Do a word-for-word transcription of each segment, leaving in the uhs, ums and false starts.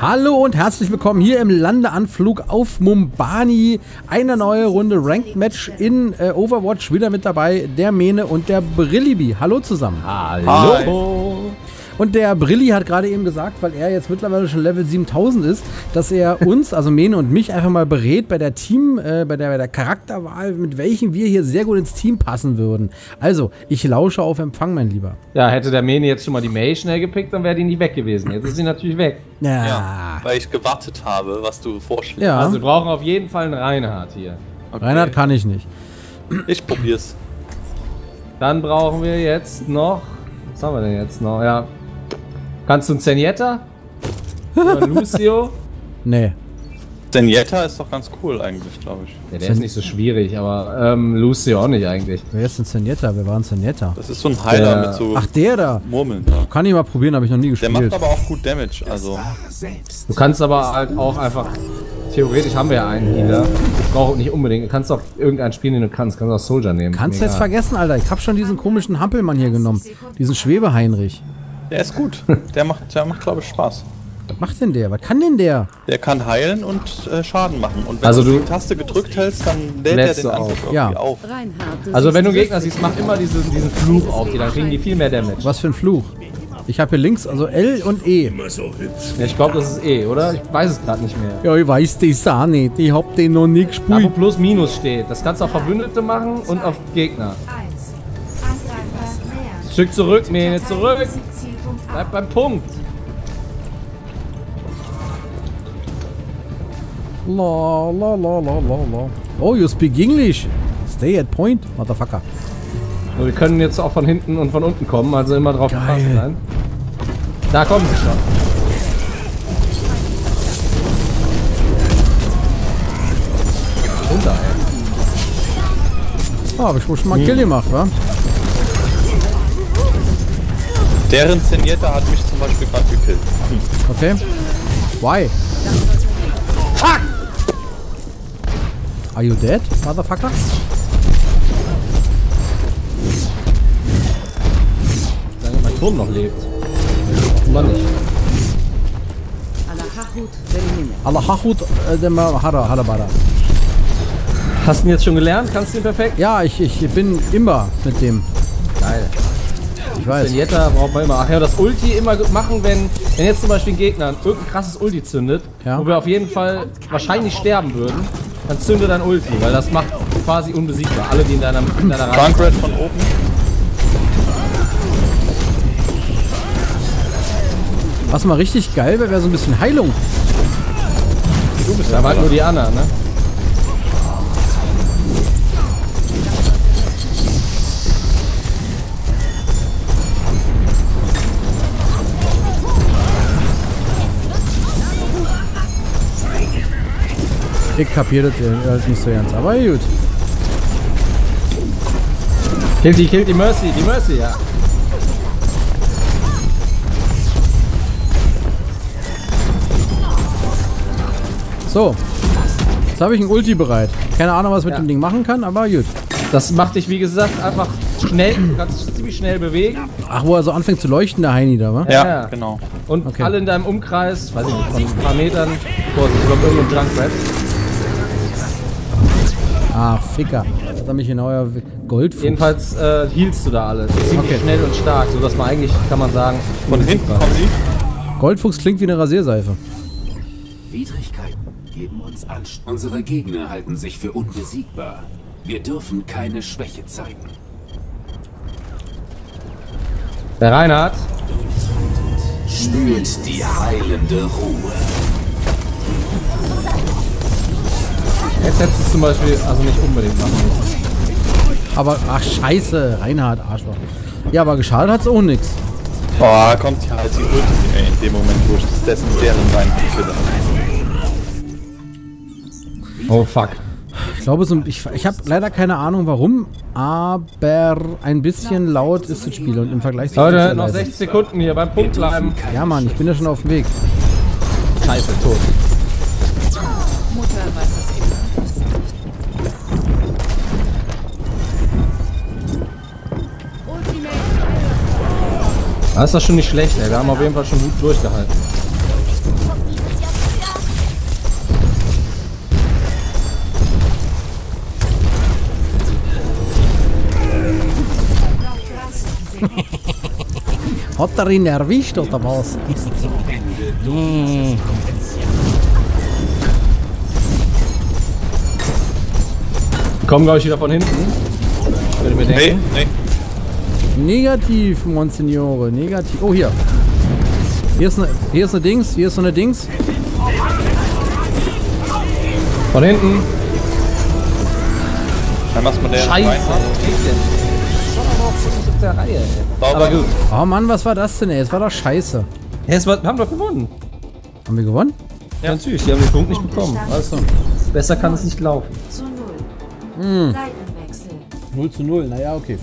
Hallo und herzlich willkommen hier im Landeanflug auf Mumbani. Eine neue Runde Ranked Match in äh, Overwatch. Wieder mit dabei der Mehne und der BrilliBi. Hallo zusammen. Hallo. Hi. Und der Brilli hat gerade eben gesagt, weil er jetzt mittlerweile schon Level siebentausend ist, dass er uns, also Mehne und mich, einfach mal berät bei der Team, äh, bei, der, bei der Charakterwahl, mit welchen wir hier sehr gut ins Team passen würden. Also, ich lausche auf Empfang, mein Lieber. Ja, hätte der Mehne jetzt schon mal die Mai schnell gepickt, dann wäre die nicht weg gewesen. Jetzt ist sie natürlich weg. Ja. Ja, weil ich gewartet habe, was du vorschlägst. Ja. Also wir brauchen auf jeden Fall einen Reinhardt hier. Okay. Reinhardt kann ich nicht. Ich probier's. Dann brauchen wir jetzt noch... Was haben wir denn jetzt noch? Ja... Kannst du einen Zenyatta? Oder Lucio? Nee. Zenyatta ist doch ganz cool eigentlich, glaube ich. Ja, der Zen ist nicht so schwierig, aber ähm, Lucio auch nicht eigentlich. Wer ist denn Zenyatta? Wer war ein Zenyatta? Das ist so ein Heiler der, mit so... Ach, der da? Murmeln. Ja. Kann ich mal probieren, habe ich noch nie gespielt. Der macht aber auch gut Damage, also... Du kannst aber halt auch einfach... Theoretisch haben wir ja einen Healer. Ich brauche nicht unbedingt. Du kannst doch irgendeinen spielen, den du kannst. Du kannst auch Soldier nehmen. Kannst du jetzt vergessen, Alter. Ich habe schon diesen komischen Hampelmann hier genommen. Diesen Schwebeheinrich. Der ist gut. Der macht, der macht, glaube ich, Spaß. Was macht denn der? Was kann denn der? Der kann heilen und äh, Schaden machen. Und wenn also du die Taste gedrückt hältst, dann lädt er den Angriff auf. Ja. auf. Also wenn du Gegner siehst, mach immer diesen, diesen Fluch auf die. Dann kriegen die viel mehr Damage. Was für ein Fluch? Ich habe hier links, also L und E. Ja, ich glaube, das ist E, oder? Ich weiß es gerade nicht mehr. Ja, ich weiß das auch nicht. Ich hab den noch nie gespielt. Da, wo plus Minus steht. Das kannst du auf Verbündete machen und auf Gegner. Stück zurück, Mehne, zurück. Bleib beim Punkt. La, la, la, la, la, la. Oh, you speak English. Stay at point, motherfucker. So, wir können jetzt auch von hinten und von unten kommen, also immer drauf gefasst sein. Da kommen sie schon. Runter, ey. Oh, hab ich wohl schon mal einen Kill gemacht, wa? Deren Zenyatta hat mich zum Beispiel gerade gekillt. Hm. Okay. Why? Fuck! Are you dead, motherfucker? Solange mein Turm noch lebt. Immer nicht. Allah Hachut, Demma Hara, Halabara. Hast du ihn jetzt schon gelernt? Kannst du ihn perfekt? Ja, ich, ich bin immer mit dem. Geil. Ich weiß. Zenyatta braucht man immer. Ach ja, das Ulti immer machen, wenn, wenn jetzt zum Beispiel ein Gegner irgendein krasses Ulti zündet, ja, wo wir auf jeden Fall wahrscheinlich sterben würden, dann zünde dein Ulti, weil das macht quasi unbesiegbar. Alle, die in deiner, in deiner Reihe Junkrat von oben. Was mal richtig geil wäre, wäre so ein bisschen Heilung. Du bist ja, aber halt nur die Anna, ne? Ich kapier das halt nicht so ganz, aber gut. Kill die, kill die Mercy, die Mercy, ja. So. Jetzt habe ich einen Ulti bereit. Keine Ahnung, was ich mit ja. dem Ding machen kann, aber gut. Das macht dich, wie gesagt, einfach schnell, du kannst dich ziemlich schnell bewegen. Ach, wo er so anfängt zu leuchten, der Heini da, wa? Ja, ja, genau. Und okay, alle in deinem Umkreis, weiß ich nicht, von ein paar Metern. Vorsicht, ich glaube, irgendwo ein Junkrat. Ah, Ficker. Das hat mich in euer Goldfuß. Jedenfalls äh, healst du da alle. Ziemlich okay, schnell und stark, sodass man eigentlich, kann man sagen, von hinten kommen die. Goldfuchs klingt wie eine Rasierseife. Widrigkeiten geben uns Angst. Unsere Gegner halten sich für unbesiegbar. Wir dürfen keine Schwäche zeigen. Der Reinhardt spürt die heilende Ruhe. Jetzt hättest du zum Beispiel also nicht unbedingt machen müssen. Aber ach scheiße, Reinhardt, Arschloch. Ja, aber geschadet hat's auch nichts. Oh, kommt ja halt die Ulti, ey, in dem Moment, wo ich das dessen deren Bein habe. Oh fuck. Ich glaube, so, ich, ich habe leider keine Ahnung warum, aber ein bisschen laut ist das Spiel und im Vergleich zu... Leute, noch sechzig Sekunden hier beim Punkt bleiben. Ja Mann, ich bin ja schon auf dem Weg. Scheiße, tot. Das ist doch schon nicht schlecht, ey. Wir haben auf jeden Fall schon gut durchgehalten. Hat er ihn erwischt oder was? mm. Kommen wir euch wieder von hinten? Würde mir denken. Nee, nee. Negativ, Monsignore, negativ. Oh, hier. Hier ist, eine, hier ist eine Dings, hier ist so eine Dings. Von hinten. Dann machst du der Scheiße, rein, was geht denn? Das ist der Reihe. Aber gut. Oh Mann, was war das denn, ey? Es war doch scheiße. Ja, es war, wir haben doch gewonnen. Haben wir gewonnen? Ja, natürlich, die haben den Punkt nicht bekommen. Also, besser kann es nicht laufen. Hm. null zu null, naja, okay.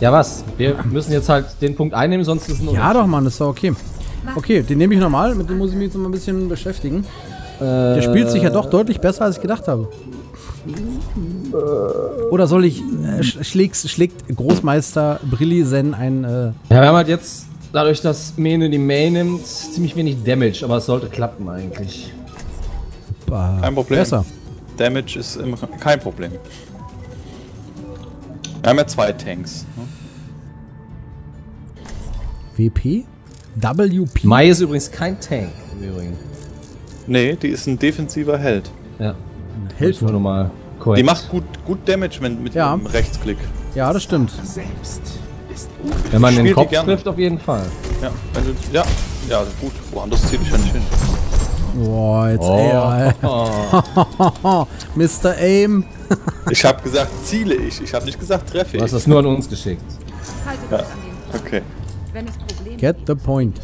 Ja, was? Wir müssen jetzt halt den Punkt einnehmen, sonst ist es ein Unrecht. Ja, doch, Mann, das ist doch okay. Okay, den nehme ich nochmal, mit dem muss ich mich jetzt mal ein bisschen beschäftigen. Äh, Der spielt sich ja doch deutlich besser, als ich gedacht habe. Äh, Oder soll ich. Äh, schlägt, schlägt Großmeister Brilli Zen ein. Äh ja, wir haben halt jetzt, dadurch, dass Mehne die Main nimmt, ziemlich wenig Damage, aber es sollte klappen eigentlich. Bah, kein Problem. Besser. Damage ist im, kein Problem. Wir haben ja zwei Tanks. Ne? W P? W P? Mai ist übrigens kein Tank im Übrigen. Nee, die ist ein defensiver Held. Ja. Held nur nochmal. Die macht gut, gut Damage wenn, mit ja. dem Rechtsklick. Ja, das stimmt. Wenn man den Kopf trifft, auf jeden Fall. Ja, wenn du, ja, ja gut. Woanders ziehe ich ja nicht hin. Boah, jetzt oh. ey, oh. Mister Aim. Ich hab gesagt, ziele ich. Ich hab nicht gesagt, treffe ich. Du hast das nur an uns geschickt. Ja. Okay. Get the point.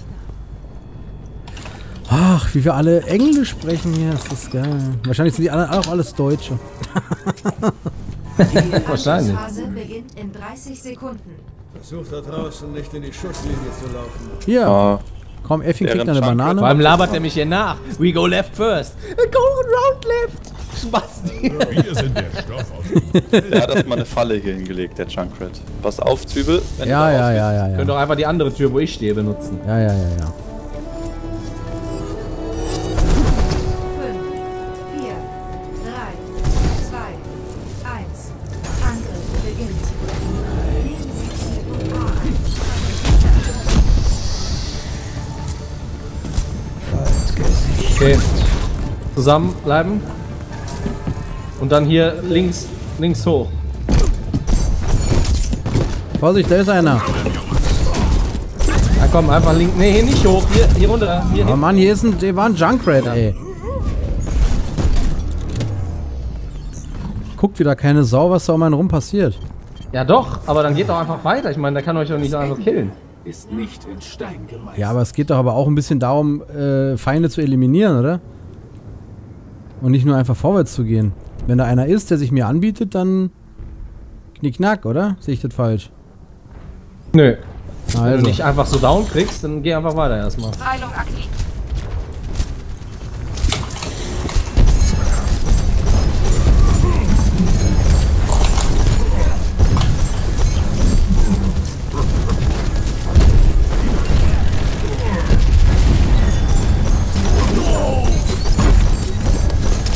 Ach, wie wir alle Englisch sprechen hier. Das ist geil. Wahrscheinlich sind die anderen auch alles Deutsche. Wahrscheinlich. Versuch da draußen nicht in die Schusslinie zu laufen. Hier. Oh. Komm, Effi kriegt eine Banane. Vor allem labert er mich hier nach. We go left first. Go round left. Spasti. Wir sind der Stoff aus. Der hat mal eine Falle hier hingelegt, der Junkrat. Pass auf, Zwiebel. Wenn ja, du ja, ja, ja, ja. Könnt doch einfach die andere Tür, wo ich stehe, benutzen. Ja, ja, ja, ja. Okay, zusammen bleiben und dann hier links, links hoch. Vorsicht, da ist einer. Na komm, einfach links, nee, hier nicht hoch, hier, hier runter. Hier oh Mann, hier ist ein, hier war ein Junkrat, ey. Guckt wieder keine Sau, was da um einen rum passiert. Ja doch, aber dann geht doch einfach weiter, ich meine, da kann euch doch nicht einfach killen. Ist nicht in Stein gemeißelt. Ja, aber es geht doch aber auch ein bisschen darum, äh, Feinde zu eliminieren, oder? Und nicht nur einfach vorwärts zu gehen. Wenn da einer ist, der sich mir anbietet, dann knickknack, oder? Sehe ich das falsch? Nö. Also. Wenn du nicht einfach so down kriegst, dann geh einfach weiter erstmal.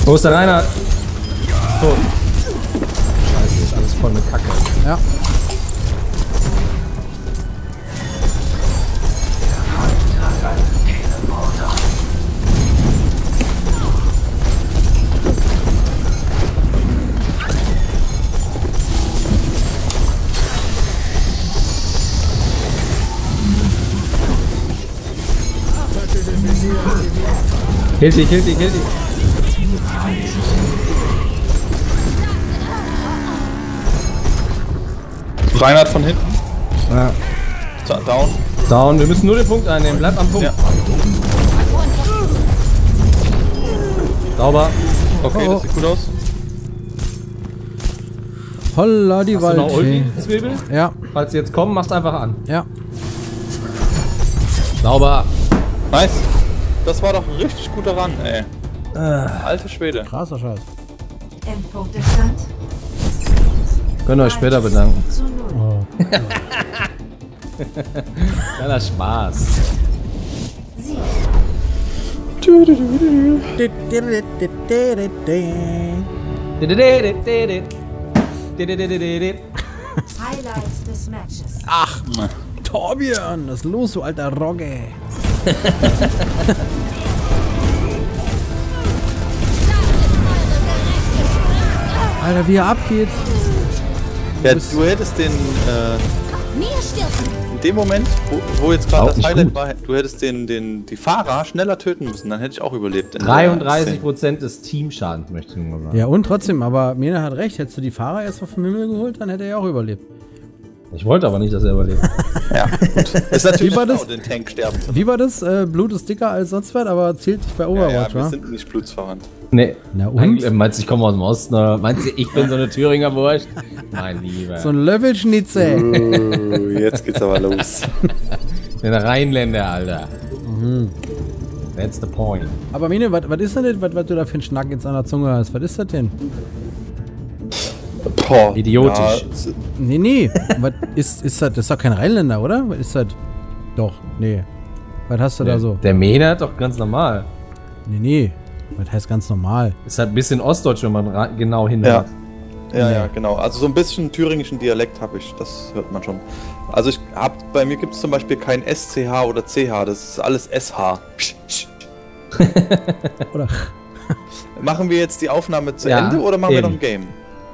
Wo ist der Reinhardt? Ist tot. Scheiße, ist alles voll mit Kacke. Ja. Hilf dich, hilf dich, hilf dich. Reinhardt von hinten. Ja. Down. Down. Wir müssen nur den Punkt einnehmen. Bleib am Punkt. Ja. Sauber. Okay, oh, oh. Das sieht gut aus. Holla die Wald. Hast du noch Ulti, Zwiebel? Ja. Falls sie jetzt kommen, machst einfach an. Ja. Sauber. Nice. Das war doch ein richtig guter Run, ey. Äh. Alter Schwede. Krasser Scheiß. Endpunkt ist Stand. Könnt ihr euch später bedanken. Oh. Geiler Spaß. Highlight des Matches. Ach, Torbjörn, was ist los, du alter Rogge? Alter, wie er abgeht. Ja, du hättest den, äh, in dem Moment, wo, wo jetzt gerade das Highlight war, du hättest den, den, die Fahrer schneller töten müssen, dann hätte ich auch überlebt. dreiunddreißig Prozent des Teamschadens, möchte ich nur sagen. Ja, und trotzdem, aber Mehne hat recht, hättest du die Fahrer erst auf den Himmel geholt, dann hätte er ja auch überlebt. Ich wollte aber nicht, dass er überlebt. Ja, gut. Ist natürlich wie war das, den Tank sterben. Wie war das? Äh, Blut ist dicker als sonst was, aber zählt nicht bei Overwatch, ja, ja, wir wa? Sind nicht blutsverwandt. Nee. Na und? Nein, meinst du, ich komme aus dem Osten? Ne? Meinst du, ich bin so eine Thüringer Wurst? Mein Lieber. So ein Löffelschnitzel. Uh, jetzt geht's aber los. Den Rheinländer, Alter. Mhm. That's the point. Aber Mehne, was ist das denn, was du da für einen Schnack jetzt an der Zunge hast? Was ist das denn? Boah, idiotisch. Ja. Nee, nee. Was ist, ist das? Das ist doch kein Rheinländer, oder? Was ist das? Doch, nee. Was hast du nee. da so? Der Mehne hat doch ganz normal. Nee, nee. Was heißt ganz normal? Ist halt ein bisschen Ostdeutsch, wenn man genau hinhört. Ja. Ja, ja, ja, genau. Also so ein bisschen thüringischen Dialekt habe ich. Das hört man schon. Also ich hab, bei mir gibt es zum Beispiel kein S C H oder C H. Das ist alles S H. Oder? Machen wir jetzt die Aufnahme zu ja, Ende oder machen eben. wir noch ein Game?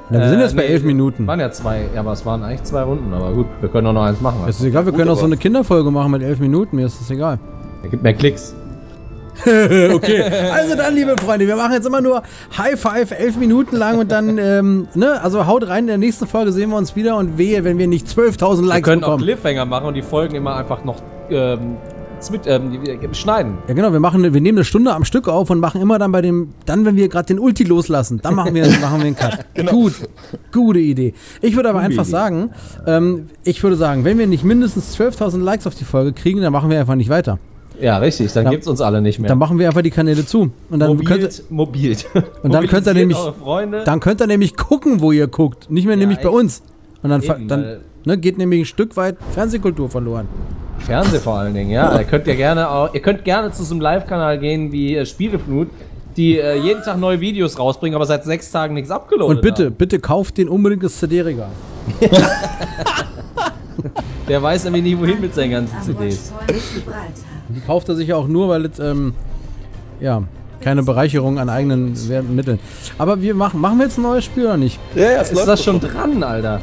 Ja, wir sind jetzt äh, bei nee, elf Minuten. Waren ja zwei, ja, aber es waren eigentlich zwei Runden, aber gut, wir können auch noch eins machen. Es ist egal, wir können auch so eine Kinderfolge machen mit elf Minuten, mir ist das egal. Er gibt mehr Klicks. Okay, also dann, liebe Freunde, wir machen jetzt immer nur High Five elf Minuten lang und dann, ähm, ne, also haut rein, in der nächsten Folge sehen wir uns wieder und wehe, wenn wir nicht zwölftausend Likes bekommen. Wir können bekommen. auch Cliffhanger machen und die Folgen immer einfach noch, ähm, Mit, ähm, schneiden. Ja genau, wir machen, wir nehmen eine Stunde am Stück auf und machen immer dann bei dem, dann wenn wir gerade den Ulti loslassen, dann machen wir, machen wir einen Cut. Genau. Gut, gute Idee. Ich würde aber gute einfach Idee. sagen, ähm, ich würde sagen, wenn wir nicht mindestens zwölftausend Likes auf die Folge kriegen, dann machen wir einfach nicht weiter. Ja, richtig, dann, dann gibt's uns alle nicht mehr. Dann machen wir einfach die Kanäle zu. Und dann mobilt, könnt, mobilt. Und dann könnt ihr nämlich, dann könnt ihr nämlich gucken, wo ihr guckt, nicht mehr ja, nämlich echt. bei uns. Und dann, Eben, dann ne, geht nämlich ein Stück weit Fernsehkultur verloren. Fernseh vor allen Dingen, ja. Ihr könnt ja gerne auch, ihr könnt gerne zu so einem Live-Kanal gehen wie äh, Spieleblut, die äh, jeden Tag neue Videos rausbringen, aber seit sechs Tagen nichts abgeloadet. Und bitte, haben. bitte kauft den unbedingt das C D-Regal. Der weiß nämlich nie wohin mit seinen ganzen C Ds. Die kauft er sich auch nur, weil es, ähm, ja, keine Bereicherung an eigenen Mitteln. Aber wir machen, machen wir jetzt ein neues Spiel oder nicht? Ja, ja, ist das schon dran, Alter?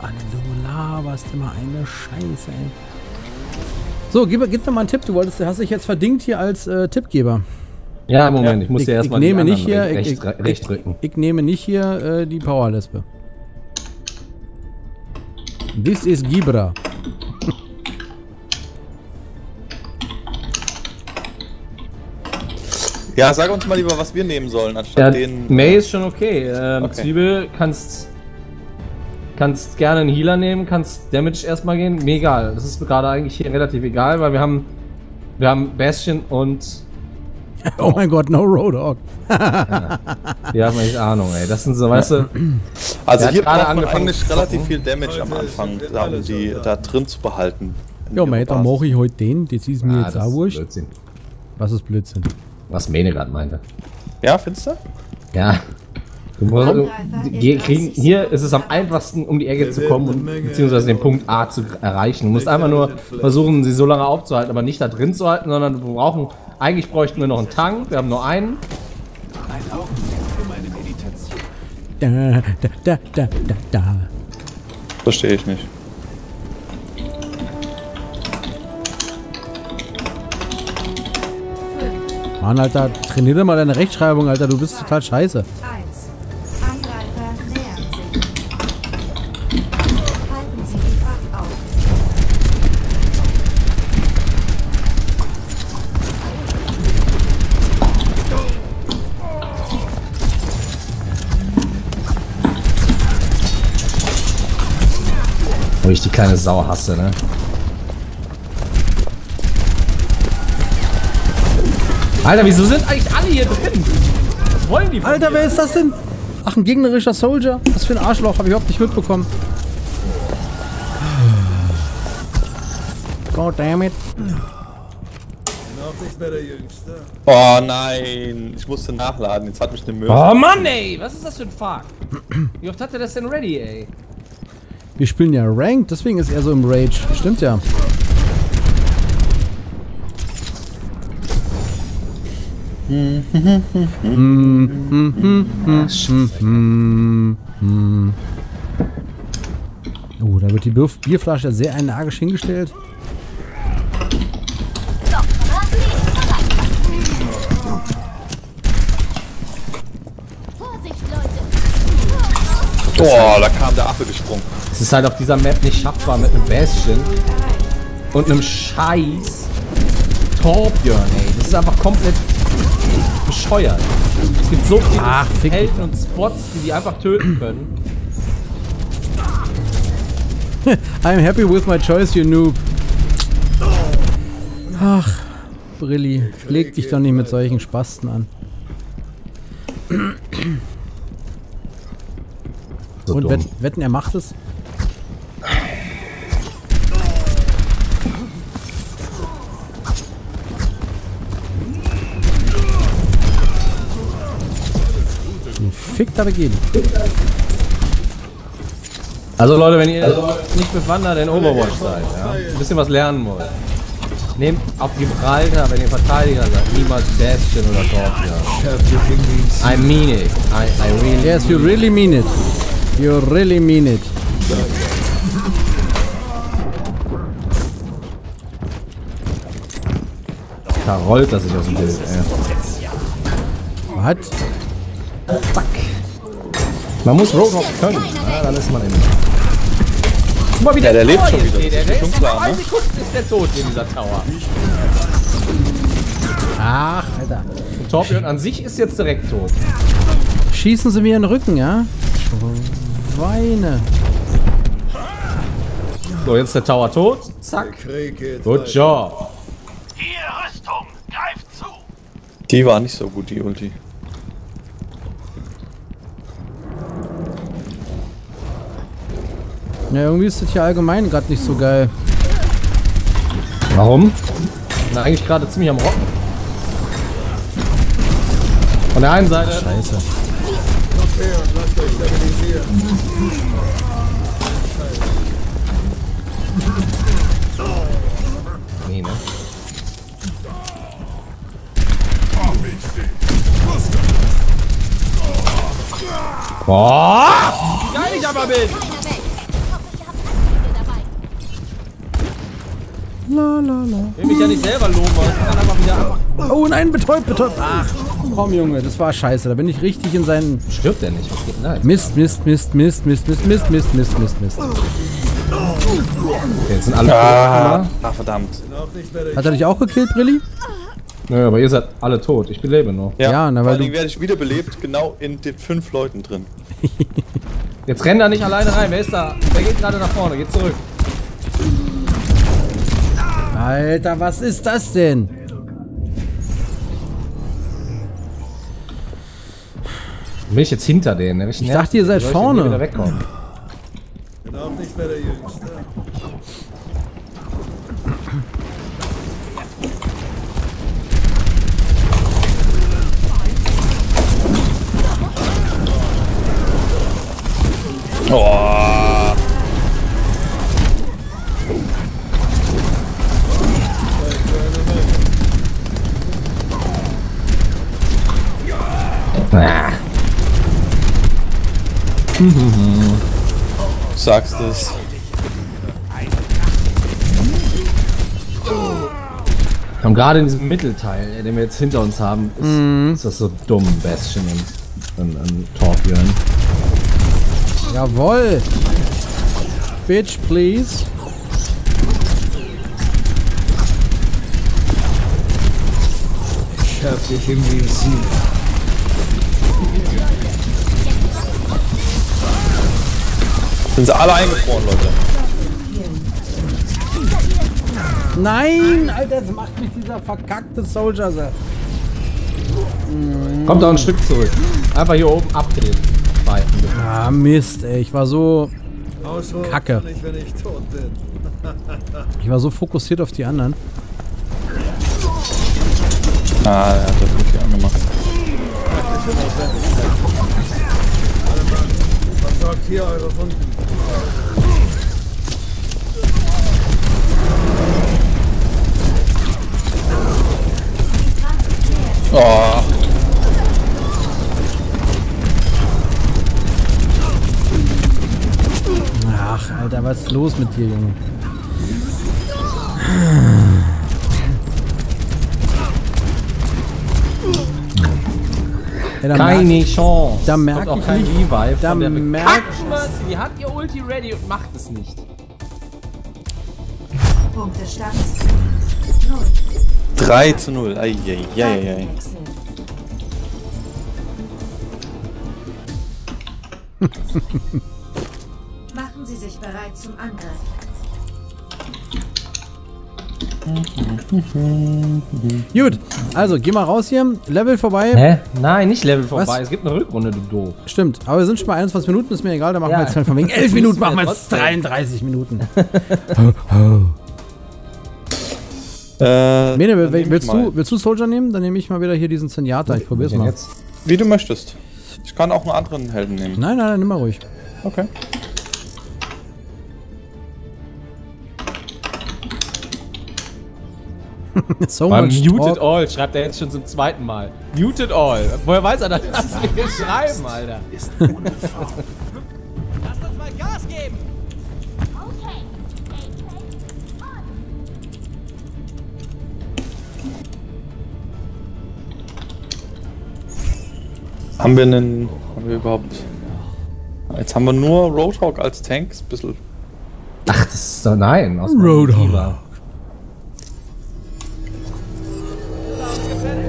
Oh, du laberst immer eine Scheiße, ey. So, gib, gib mir mal einen Tipp. Du wolltest, hast dich jetzt verdingt hier als äh, Tippgeber. Ja, Moment, ich muss dir erstmal die anderen recht, recht drücken. Ich, ich nehme nicht hier äh, die Powerlesbe. This is Gibra. Ja, sag uns mal lieber, was wir nehmen sollen, anstatt ja, den. May ist schon okay. Ähm, okay. Zwiebel kannst. Kannst gerne einen Healer nehmen, kannst Damage erstmal gehen. Mir egal. Das ist gerade eigentlich hier relativ egal, weil wir haben wir haben Bastion und... Oh, oh mein Gott, no Roadhog. Ja. Die haben echt Ahnung, ey. Das sind so, weißt du... Also hier braucht man eigentlich relativ viel Damage am Anfang, um die da drin zu behalten. Ja, mate, dann mache ich heute den. Das ist mir ah, jetzt auch wurscht. Blödsinn. Was ist Blödsinn? Was Mehne gerade meinte. Ja, findest du? Ja. Du, hier, kriegen, hier ist es am einfachsten, um die Ecke zu kommen und beziehungsweise den Punkt A zu erreichen. Du musst einfach nur versuchen, sie so lange aufzuhalten, aber nicht da drin zu halten, sondern wir brauchen, eigentlich bräuchten wir noch einen Tank, wir haben nur einen. Da, da, da, da, da, da. Verstehe ich nicht. Mann, Alter, trainier doch mal deine Rechtschreibung, Alter, du bist total scheiße. Wo ich die kleine Sau hasse, ne? Alter, wieso sind eigentlich alle hier drin? Was wollen die? Alter, wer ist das denn? Ach, ein gegnerischer Soldier? Was für ein Arschloch, habe ich überhaupt nicht mitbekommen. God damn it. Oh nein, ich musste nachladen, jetzt hat mich eine Möhre. Oh Mann, ey, was ist das für ein Fuck? Wie oft hat er das denn ready, ey? Wir spielen ja Ranked, deswegen ist er so im Rage. Stimmt ja. Oh, da wird die Bierflasche sehr energisch hingestellt. Boah, da kam der Affe gesprungen. Es ist halt auf dieser Map nicht schaffbar mit einem Bastion und einem scheiß Torbjörn, ey. Das ist einfach komplett bescheuert. Es gibt so viele ah, Helden und Spots, die die einfach töten können. I'm happy with my choice, you noob. Ach, Brilli, leg dich doch nicht mit solchen Spasten an. So und wett, wetten, er macht es? Fick da begeben. Also Leute, wenn ihr also, nicht bewandert in Overwatch seid, ja, ein bisschen was lernen wollt, nehmt auf Gibraltar, wenn ihr Verteidiger seid, niemals Bastion oder Dorf. I mean it. I, I really yes, you really mean it. You really mean it. Da rollt er sich aus dem Bild, ey. Was? Fuck. Man muss Roadhog können. Na, dann ist man eben. Guck mal, wie der, der lebt schon wieder. Der, der ist klar, ne? Ist der tot in dieser Tower. Ach, Alter. Und Torbjörn an sich ist jetzt direkt tot. Schießen sie mir in den Rücken, ja? Schweine. So, jetzt der Tower tot. Zack. Good job. Hier, Rüstung, greift zu. Die war nicht so gut, die Ulti. Ja, irgendwie ist das hier allgemein gerade nicht so geil. Warum? Na, eigentlich gerade ziemlich am Rocken. Von der einen Seite. Scheiße. Nee, ne? Boah! Geil, ich aber bin! La, la, la. Ich will mich ja nicht selber loben, aber ich kann einfach wieder. Oh nein, betäubt, betäubt. Ach, komm Junge, das war scheiße. Da bin ich richtig in seinen. Stirbt er nicht? Was geht denn da jetzt? Mist, Mist, Mist, Mist, Mist, Mist, Mist, Mist, Mist, Mist, Mist. Okay, jetzt sind alle. Ah, ach, verdammt. Hat er dich auch gekillt, Brilli? Nö, aber ihr seid alle tot. Ich belebe noch. Ja, ja na, weil du werde ich wiederbelebt, genau in den fünf Leuten drin. Jetzt renn da nicht alleine rein. Wer ist da? Wer geht gerade nach vorne? Geht zurück. Alter, was ist das denn? Bin ich jetzt hinter denen? Ne? Ich, ich dachte, ihr seid vorne. Wieder wegkommen. Bin auch nicht mehr der Jüngste. Oh. Ah. Sagst es. Und gerade in diesem Mittelteil, den wir jetzt hinter uns haben, ist, mm. ist das so dumm, Bastion und, und, und Torbjörn. Jawohl! Bitch, please! Ich hab dich irgendwie gesehen. Sind sie alle eingefroren, Leute? Nein, Alter, das macht mich dieser verkackte Soldier. Kommt da ein Stück zurück. Einfach hier oben abdrehen. Ah, Mist, ey. Ich war so kacke. Ich war so fokussiert auf die anderen. Ah, der hat das wirklich angemacht. Versorgt hier eure Wunden. Oh. Ach, Alter, was ist los mit dir, Junge? Ja, keine merkt, Chance. Da merkt auch kein Revive. Da merkt Mercy, die hat ihr Ulti ready und macht es nicht. Punktestand drei zu null. Ai, ai, ai, ai. Machen Sie sich bereit zum Angriff. Gut, also geh mal raus hier. Level vorbei. Hä? Nein, nicht Level vorbei. Was? Es gibt eine Rückrunde, du doof. Stimmt, aber wir sind schon mal einundzwanzig Minuten, ist mir egal. Da machen ja. wir jetzt halt von wegen elf Minuten, machen wir jetzt dreiunddreißig Minuten. Äh, Mehne, will, will, willst, du, willst du Soldier nehmen? Dann nehme ich mal wieder hier diesen Zenyatta. Ich probier's mal. Jetzt. Wie du möchtest. Ich kann auch einen anderen Helden nehmen. Nein, nein, nein, nimm mal ruhig. Okay. So much muted all, schreibt er jetzt schon zum zweiten Mal. Muted all. Woher weiß er das? Was wir hier schreiben, Alter. Lass uns mal Gas geben. Haben wir einen. Haben wir überhaupt. Jetzt haben wir nur Roadhog als Tank, ist ein bisschen. Ach, das ist doch nein. Aus Roadhog.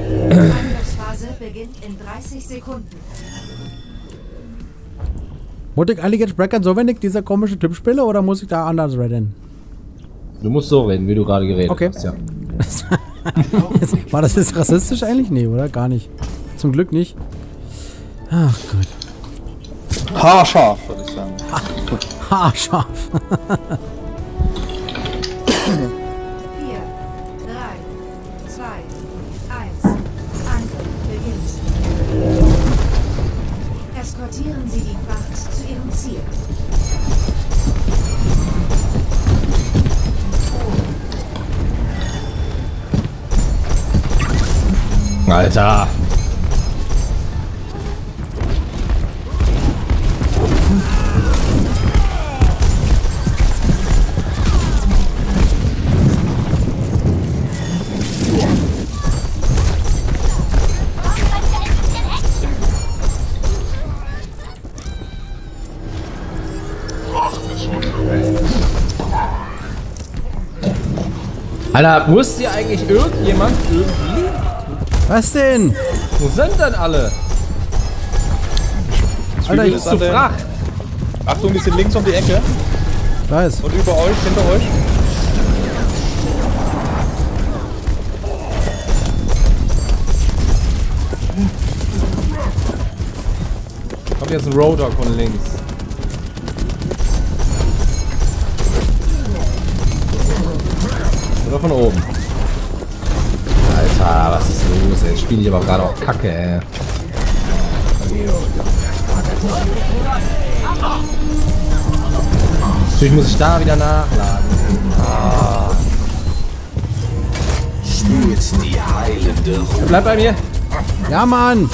Die Angriffsphase beginnt in dreißig Sekunden. Muss ich eigentlich jetzt breckern, so wenn ich dieser komische Typ spiele, oder muss ich da anders reden? Du musst so reden, wie du gerade geredet okay. hast, ja. War das jetzt rassistisch eigentlich? Nee, oder? Gar nicht. Zum Glück nicht. Ach gut. Haarscharf, würde ich sagen. Ha Haarscharf. vier, drei, zwei, eins. Angriff beginnt. Eskortieren Sie die Wacht zu Ihrem Ziel. Alter. Alter, muss dir eigentlich irgendjemand irgendwie? Was denn? Wo sind denn alle? Alter, ich bin zu frach. Achtung, die sind links um die Ecke. Nice. Und über euch, hinter euch. Kommt jetzt ein Roadhog von links. Von oben. Alter, was ist los, ey? Spiele ich aber gerade auch Kacke, ey. Natürlich muss ich da wieder nachladen. Ah. Spürt die heilende Ruhe. Bleib bei mir. Ja, Mann.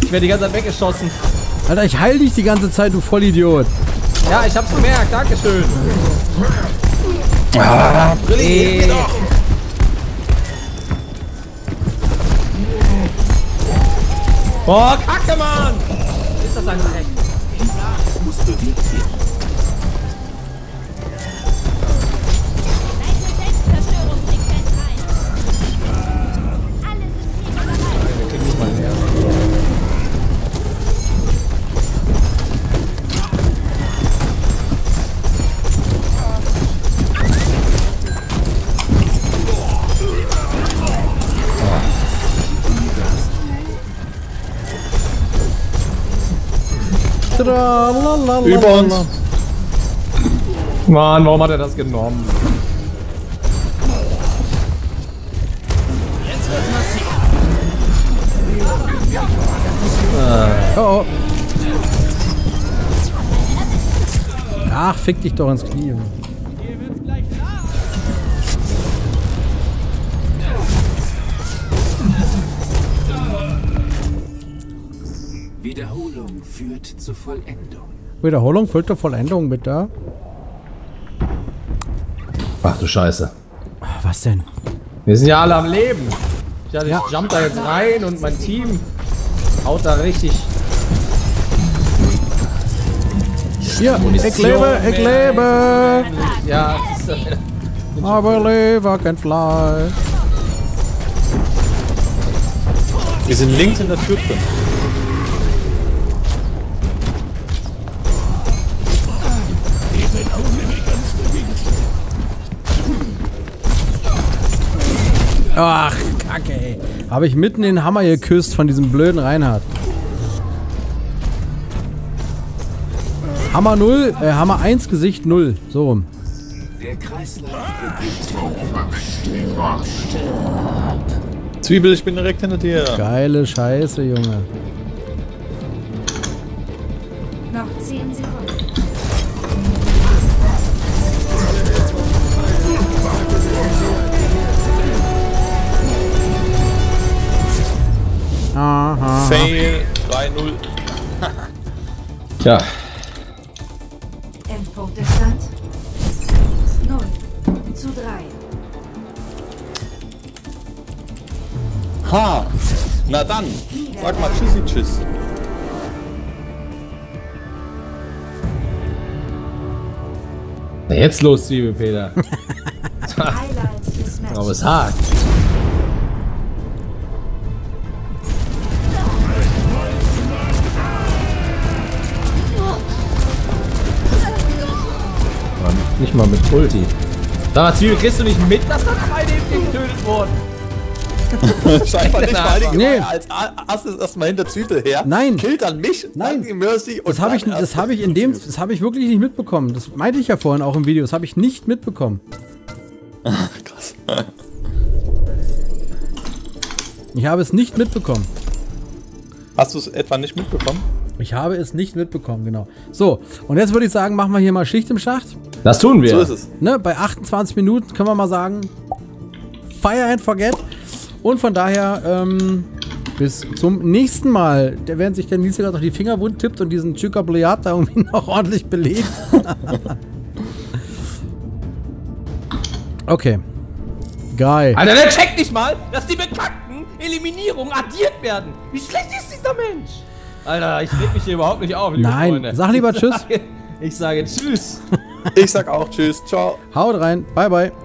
Ich werde die ganze Zeit weggeschossen. Alter, ich heil dich die ganze Zeit, du Vollidiot. Ja, ich hab's gemerkt. Dankeschön. Ah, Brilli, nee. Doch. Boah, Kacke, Mann! Ist das ein Dreck? Über uns. Mann, warum hat er das genommen? Jetzt wird's massiv. Äh. Oh, oh. Ach, fick dich doch ins Knie. Hier wird's gleich laut. Wiederholung führt zur Vollendung. Wiederholung führt zur Vollendung, bitte. Ach du Scheiße. Was denn? Wir sind ja alle am Leben. Ich, ich ja. jump da jetzt rein und mein Team haut da richtig. Hier, ich lebe, ich lebe. Ja, das ist, äh, aber lebe, kein Fleisch. Wir sind links in der Tür drin. Ach, Kacke, ey. Habe ich mitten den Hammer geküsst von diesem blöden Reinhardt. Hammer null, äh, Hammer eins, Gesicht null. So rum. Der Kreislauf beginnt. Zwiebel, ich bin direkt hinter dir. Geile Scheiße, Junge. Noch zehn Sekunden. Aha. Fail drei null. Tja. Endpunktestand null zu drei. Ha! Na dann! Sag mal Tschüssi Tschüss. Na jetzt los, Zwiebelpeter. Aber es hakt. Nicht mal mit Ulti. Da, Zwiebel, kriegst du nicht mit, dass da zwei D M G getötet wurden? Scheinbar nicht, weil die nee. als Ass ist erstmal hinter Zwiebel her. Nein. Killt dann mich, nein. Dann die Mercy und das habe ich, das hab ich in dem, das habe ich wirklich nicht mitbekommen. Das meinte ich ja vorhin auch im Video, das habe ich nicht mitbekommen. Krass. Ich habe es nicht mitbekommen. Hast du es etwa nicht mitbekommen? Ich habe es nicht mitbekommen, genau. So, und jetzt würde ich sagen, machen wir hier mal Schicht im Schacht. Das tun wir. So ist es. Ne, bei achtundzwanzig Minuten können wir mal sagen, fire and forget. Und von daher, ähm, bis zum nächsten Mal. Da werden sich der Nils gerade noch die Finger wund tippt und diesen Chikabliat da irgendwie noch ordentlich belegt. Okay. Geil. Alter, der checkt nicht mal, dass die bekackten Eliminierungen addiert werden. Wie schlecht ist dieser Mensch? Alter, ich leg mich hier überhaupt nicht auf, liebe Freunde. Nein, sag lieber Tschüss. Ich sage, ich sage Tschüss. Ich sag auch Tschüss. Ciao. Haut rein. Bye, bye.